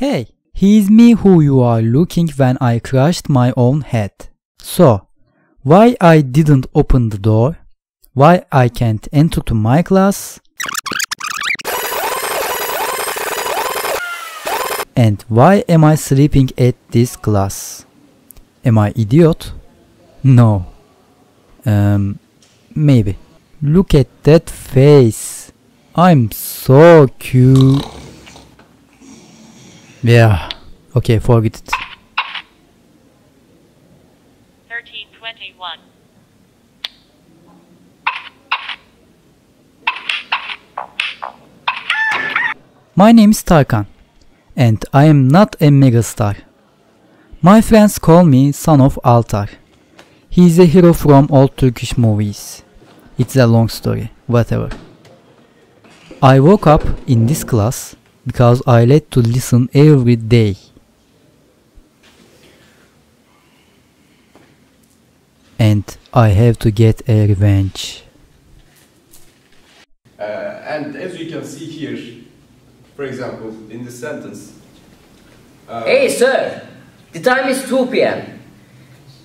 Hey, he's me who you are looking when I crushed my own head. So, why I didn't open the door? Why I can't enter to my class? And why am I sleeping at this class? Am I idiot? No. Maybe. Look at that face. I'm so cute. Yeah, okay, forget it. 1321. My name is Tarkan, and I am not a megastar. My friends call me Son of Altar. He is a hero from old Turkish movies. It's a long story, whatever. I woke up in this class because I like to listen every day. And I have to get a revenge. And as you can see here, for example, in this sentence. Hey sir, the time is 2 p.m.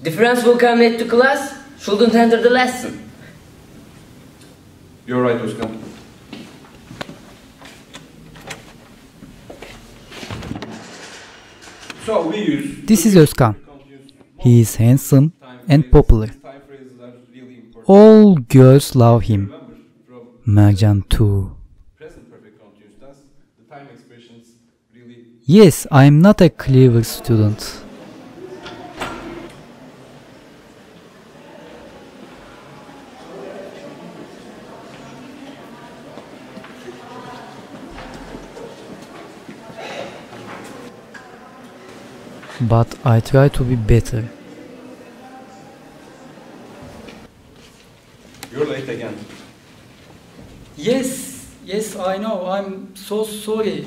The friends will come late to class, shouldn't enter the lesson. You're right, Oscar. This is Özkan. He is handsome and popular. All girls love him. Mercan too. Yes, I am not a clever student. But I try to be better. You're late again. Yes, I know. I'm so sorry.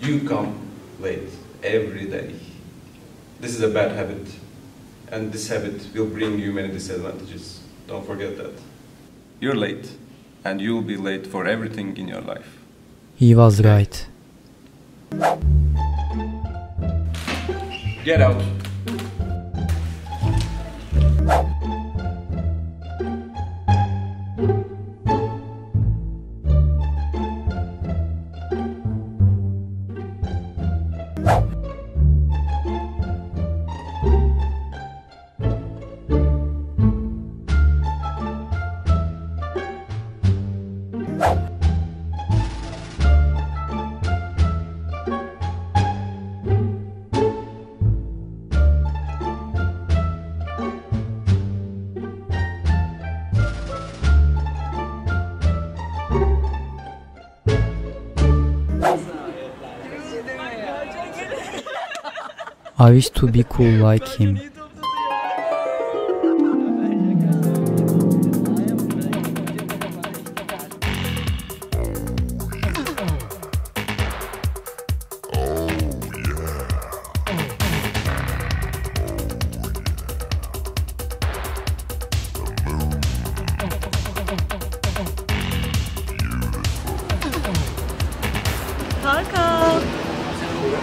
You come late every day. This is a bad habit. And this habit will bring you many disadvantages. Don't forget that. You're late. And you'll be late for everything in your life. He was right. Get out. I wish to be cool like him.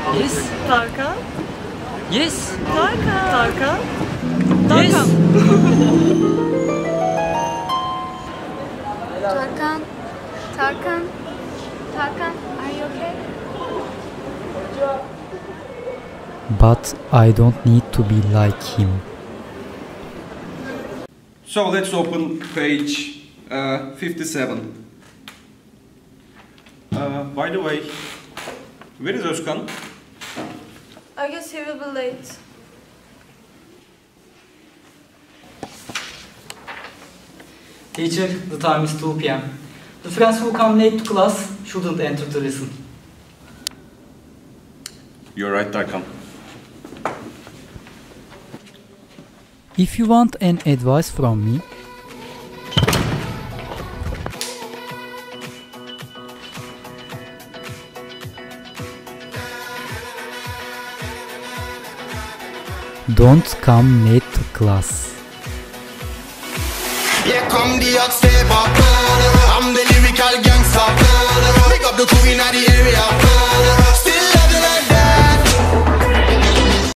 Tarkan! Yes, Tarkan? Yes! Tarkan! Tarkan? Yes! Tarkan! Tarkan! Tarkan, are you okay? But I don't need to be like him. So let's open page 57. By the way, where is Özkan? I guess he will be late. Teacher, the time is 2 p.m. The friends who come late to class shouldn't enter the lesson. You're right, Tarkan. If you want an advice from me, don't come late to class. Here come the hot stepper. I'm the lyrical gangster. Pick up the crew in the area.